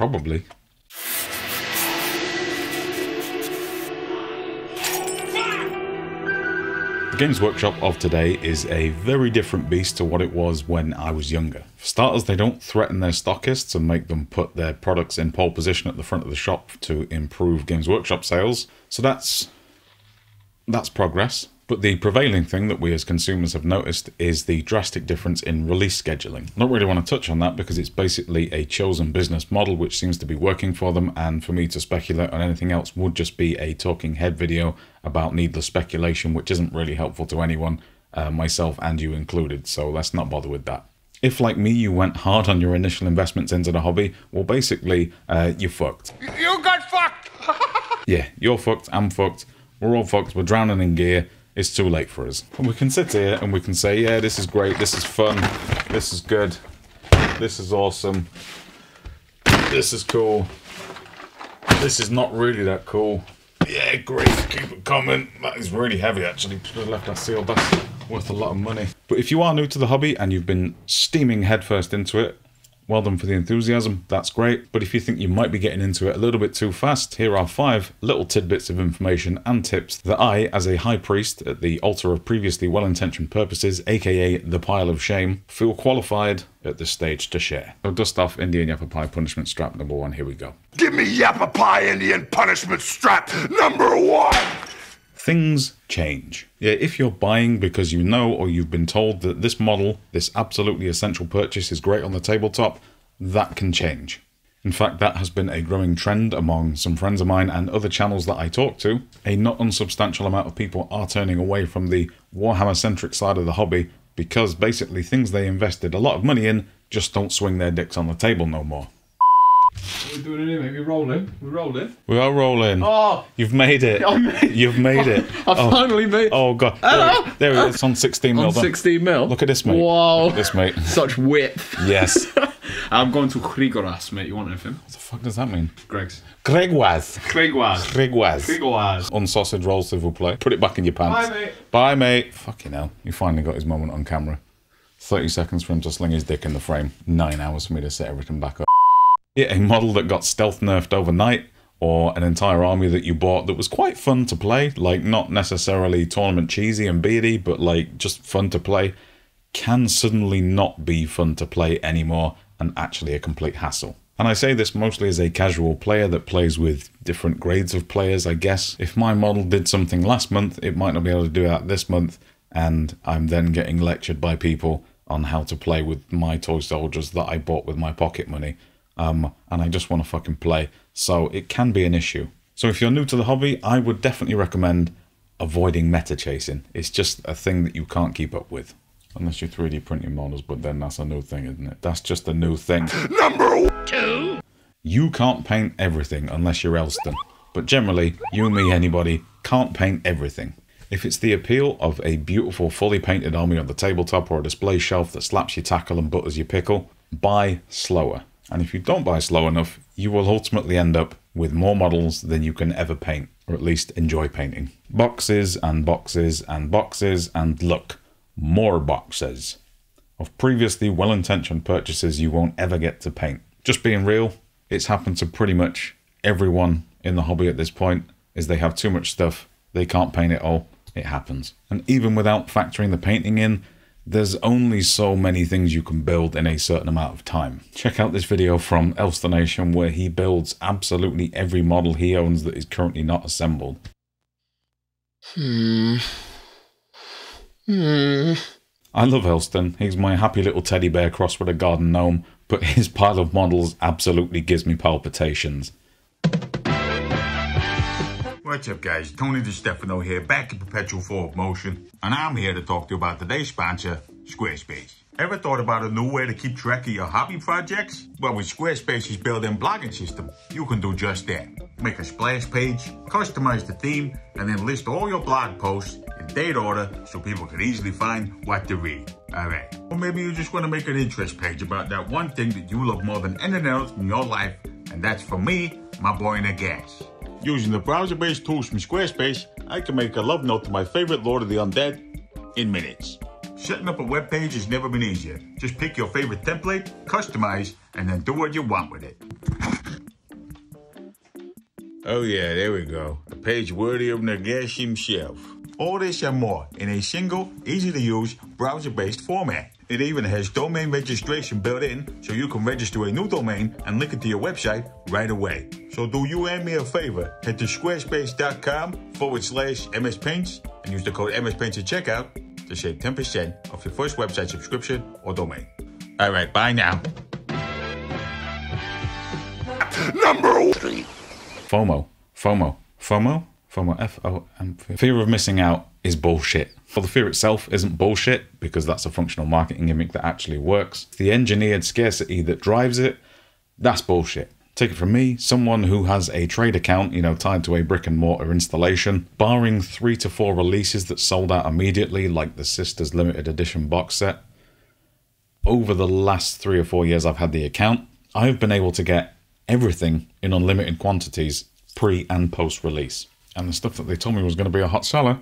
Probably. The Games Workshop of today is a very different beast to what it was when I was younger. For starters, they don't threaten their stockists and make them put their products in pole position at the front of the shop to improve Games Workshop sales. So that's progress. But the prevailing thing that we as consumers have noticed is the drastic difference in release scheduling. I don't really want to touch on that because it's basically a chosen business model which seems to be working for them, and for me to speculate on anything else would just be a talking head video about needless speculation, which isn't really helpful to anyone, myself and you included, so let's not bother with that. If, like me, you went hard on your initial investments into the hobby, well, basically, you're fucked. You got fucked! Yeah, you're fucked, I'm fucked, we're all fucked, we're drowning in gear. It's too late for us. And we can sit here and we can say, yeah, this is great, this is fun, this is good, this is awesome, this is cool, this is not really that cool. Yeah, great, keep it coming. That is really heavy, actually. Should have left that sealed. That's worth a lot of money. But if you are new to the hobby and you've been steaming headfirst into it, well done for the enthusiasm, that's great. But if you think you might be getting into it a little bit too fast, here are 5 little tidbits of information and tips that I, as a high priest at the altar of previously well-intentioned purposes, aka the pile of shame, feel qualified at this stage to share. So dust off Indian Yappa Pie punishment strap number 1, here we go. Give me Yappa Pie Indian punishment strap number 1! Things change. Yeah, if you're buying because you know or you've been told that this model, this absolutely essential purchase, is great on the tabletop, that can change. In fact, that has been a growing trend among some friends of mine and other channels that I talk to. A not unsubstantial amount of people are turning away from the Warhammer-centric side of the hobby because basically things they invested a lot of money in just don't swing their dicks on the table no more. What are we doing here, mate? We're rolling. We're rolling. We are rolling. Oh! You've made it. You've made it. I finally made it. Oh, God. Hello. There we go. It's on 16 mil. On 16 mil? Look at this, mate. Wow. Look at this, mate. Such width. Yes. I'm going to Greggs, mate. You want anything? What the fuck does that mean? Greggs. Greggs. Greggs. Greggs. Greggs. Unsausage rolls, s'il vous plaît. Put it back in your pants. Bye, mate. Bye, mate. Fucking hell. You finally got his moment on camera. 30 seconds for him to sling his dick in the frame. 9 hours for me to set everything back up. Yeah, a model that got stealth nerfed overnight, or an entire army that you bought that was quite fun to play, like not necessarily tournament cheesy and beardy, but like just fun to play, can suddenly not be fun to play anymore and actually a complete hassle. And I say this mostly as a casual player that plays with different grades of players, I guess. If my model did something last month, it might not be able to do that this month, and I'm then getting lectured by people on how to play with my toy soldiers that I bought with my pocket money. And I just want to fucking play, so it can be an issue. So if you're new to the hobby, I would definitely recommend avoiding meta chasing. It's just a thing that you can't keep up with. Unless you're 3D printing models, but then that's a new thing, isn't it? That's just a new thing. Number 2! You can't paint everything unless you're Elston. But generally, you, me, anybody, can't paint everything. If it's the appeal of a beautiful, fully painted army on the tabletop or a display shelf that slaps your tackle and butters your pickle, buy slower. And if you don't buy slow enough, you will ultimately end up with more models than you can ever paint, or at least enjoy painting. Boxes and boxes and boxes and look, more boxes of previously well-intentioned purchases you won't ever get to paint. Just being real, it's happened to pretty much everyone in the hobby at this point, is they have too much stuff, they can't paint it all, it happens. And even without factoring the painting in, there's only so many things you can build in a certain amount of time. Check out this video from Elstonation where he builds absolutely every model he owns that is currently not assembled. I love Elston. He's my happy little teddy bear crossed with a garden gnome, but his pile of models absolutely gives me palpitations. What's up, guys? Tony DiStefano here, back in perpetual forward motion, and I'm here to talk to you about today's sponsor, Squarespace. Ever thought about a new way to keep track of your hobby projects? Well, with Squarespace's built-in blogging system, you can do just that. Make a splash page, customize the theme, and then list all your blog posts in date order so people can easily find what to read. Alright, or maybe you just want to make an interest page about that one thing that you love more than anything else in your life, and that's, for me, my boy Nagash. Using the browser-based tools from Squarespace, I can make a love note to my favorite Lord of the Undead in minutes. Setting up a web page has never been easier. Just pick your favorite template, customize, and then do what you want with it. Oh yeah, there we go. A page worthy of Nagash himself. All this and more in a single, easy-to-use, browser-based format. It even has domain registration built in, so you can register a new domain and link it to your website right away. So do you and me a favor, head to squarespace.com/MSPaints and use the code MSPaints at checkout to save 10% off your first website subscription or domain. All right, bye now. Number 3. FOMO. FOMO. FOMO? FOMO, F-O-M. Fear of missing out is bullshit. Well, the fear itself isn't bullshit, because that's a functional marketing gimmick that actually works. The engineered scarcity that drives it, that's bullshit. Take it from me, someone who has a trade account, you know, tied to a brick and mortar installation, barring 3 to 4 releases that sold out immediately, like the Sisters Limited Edition box set. Over the last 3 or 4 years I've had the account, I've been able to get everything in unlimited quantities pre and post release. And the stuff that they told me was going to be a hot seller,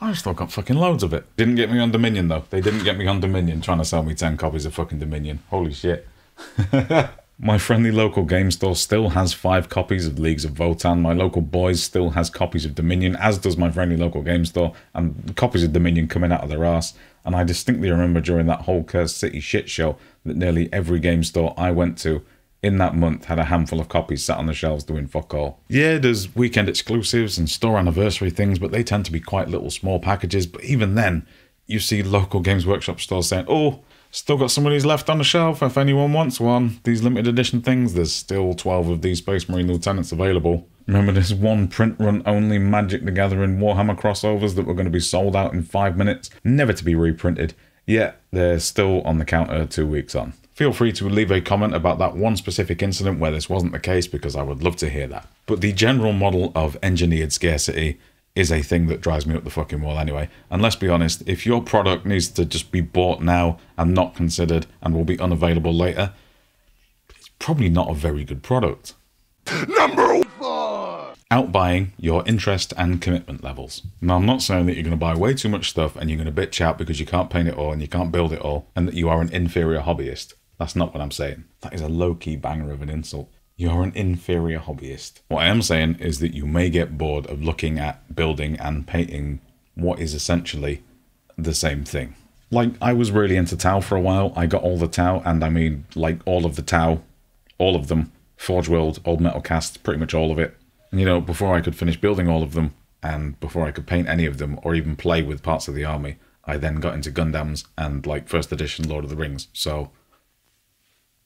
I still got fucking loads of it. Didn't get me on Dominion though. They didn't get me on Dominion trying to sell me 10 copies of fucking Dominion. Holy shit. My friendly local game store still has 5 copies of Leagues of Voltan. My local boys still has copies of Dominion, as does my friendly local game store, and copies of Dominion coming out of their ass. And I distinctly remember during that whole Cursed City shit show that nearly every game store I went to in that month had a handful of copies sat on the shelves doing fuck all. Yeah, there's weekend exclusives and store anniversary things, but they tend to be quite little small packages. But even then, you see local Games Workshop stores saying, oh, still got some of these left on the shelf if anyone wants one. These limited edition things, there's still 12 of these Space Marine Lieutenants available. Remember this one print run only Magic the Gathering Warhammer crossovers that were going to be sold out in 5 minutes, never to be reprinted, yet they're still on the counter 2 weeks on. Feel free to leave a comment about that one specific incident where this wasn't the case, because I would love to hear that. But the general model of engineered scarcity is a thing that drives me up the fucking wall anyway. And let's be honest, if your product needs to just be bought now and not considered and will be unavailable later, it's probably not a very good product. Number 4! Outbuying your interest and commitment levels. Now, I'm not saying that you're going to buy way too much stuff and you're going to bitch out because you can't paint it all and you can't build it all and that you are an inferior hobbyist. That's not what I'm saying. That is a low-key banger of an insult. You are an inferior hobbyist. What I am saying is that you may get bored of looking at building and painting what is essentially the same thing. Like, I was really into Tau for a while. I got all the Tau, and I mean, like, all of the Tau. All of them. Forge World, Old Metal Cast, pretty much all of it. And, you know, before I could finish building all of them, and before I could paint any of them, or even play with parts of the army, I then got into Gundams and, like, 1st edition Lord of the Rings, so...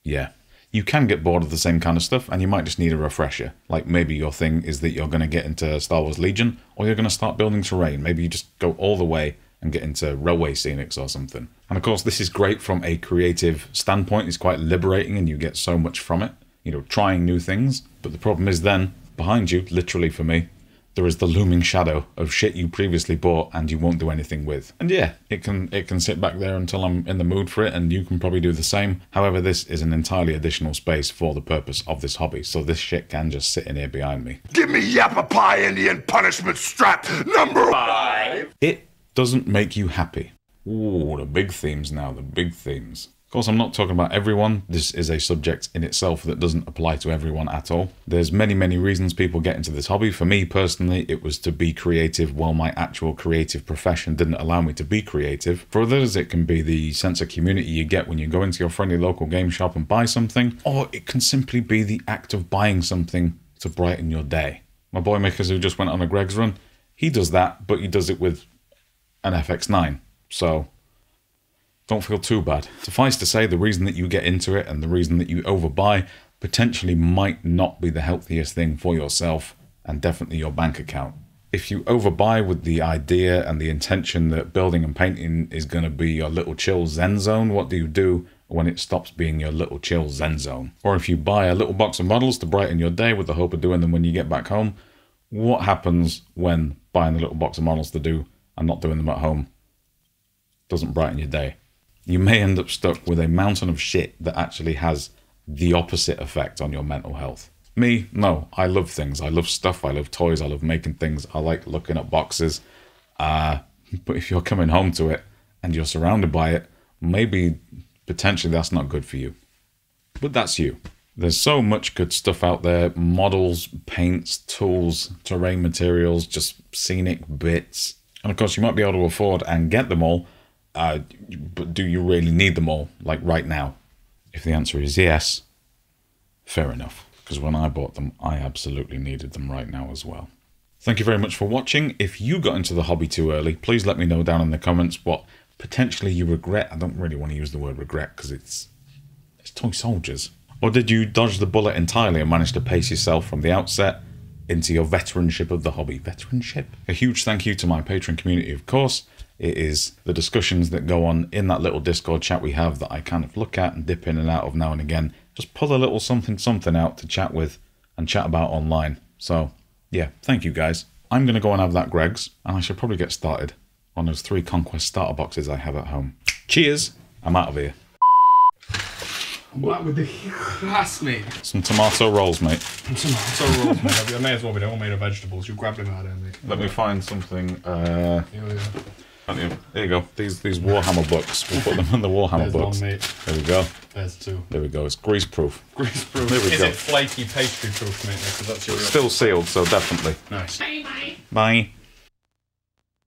yeah, you can get bored of the same kind of stuff and you might just need a refresher. Like, maybe your thing is that you're going to get into Star Wars Legion, or you're going to start building terrain. Maybe you just go all the way and get into railway scenics or something. And of course, this is great from a creative standpoint. It's quite liberating and you get so much from it, you know, trying new things. But the problem is then, behind you, literally for me, there is the looming shadow of shit you previously bought and you won't do anything with. And yeah, it can sit back there until I'm in the mood for it, and you can probably do the same. However, this is an entirely additional space for the purpose of this hobby, so this shit can just sit in here behind me. Give me yappa pie Indian punishment strap number 5! It doesn't make you happy. Ooh, the big themes now, the big themes. Of course, I'm not talking about everyone. This is a subject in itself that doesn't apply to everyone at all. There's many, many reasons people get into this hobby. For me personally, it was to be creative while my actual creative profession didn't allow me to be creative. For others, it can be the sense of community you get when you go into your friendly local game shop and buy something, or it can simply be the act of buying something to brighten your day. My boy Mickers, who just went on a Greggs run, he does that, but he does it with an FX9, so... don't feel too bad. Suffice to say, the reason that you get into it and the reason that you overbuy potentially might not be the healthiest thing for yourself and definitely your bank account. If you overbuy with the idea and the intention that building and painting is going to be your little chill zen zone, what do you do when it stops being your little chill zen zone? Or if you buy a little box of models to brighten your day with the hope of doing them when you get back home, what happens when buying a little box of models to do and not doing them at home doesn't brighten your day? You may end up stuck with a mountain of shit that actually has the opposite effect on your mental health. Me, no, I love things. I love stuff, I love toys, I love making things, I like looking at boxes. But if you're coming home to it and you're surrounded by it, maybe potentially that's not good for you. But that's you. There's so much good stuff out there. Models, paints, tools, terrain materials, just scenic bits. And of course, you might be able to afford and get them all, but do you really need them all, like right now? If the answer is yes, fair enough. Because when I bought them, I absolutely needed them right now as well. Thank you very much for watching. If you got into the hobby too early, please let me know down in the comments what potentially you regret. I don't really want to use the word regret because it's toy soldiers. Or did you dodge the bullet entirely and manage to pace yourself from the outset into your veteranship of the hobby? Veteranship? A huge thank you to my Patreon community, of course. It is the discussions that go on in that little Discord chat we have that I kind of look at and dip in and out of now and again. Just pull a little something out to chat with and chat about online. So, yeah, thank you guys. I'm going to go and have that Greggs, and I should probably get started on those 3 Conquest starter boxes I have at home. Cheers! I'm out of here. What with the class, mate? Some tomato rolls, mate. Some tomato rolls, mate. I may as well be. They're all made of vegetables. You grabbed them out of me. Let me find something. Here we go. There you go. These Warhammer books. We'll put them in the Warhammer books. There's one, mate. There we go. There's 2. There we go. It's grease-proof. Grease-proof. There we go. Is it flaky pastry-proof, mate? Because that's your... Still sealed, so definitely. Nice. Bye, bye. Bye.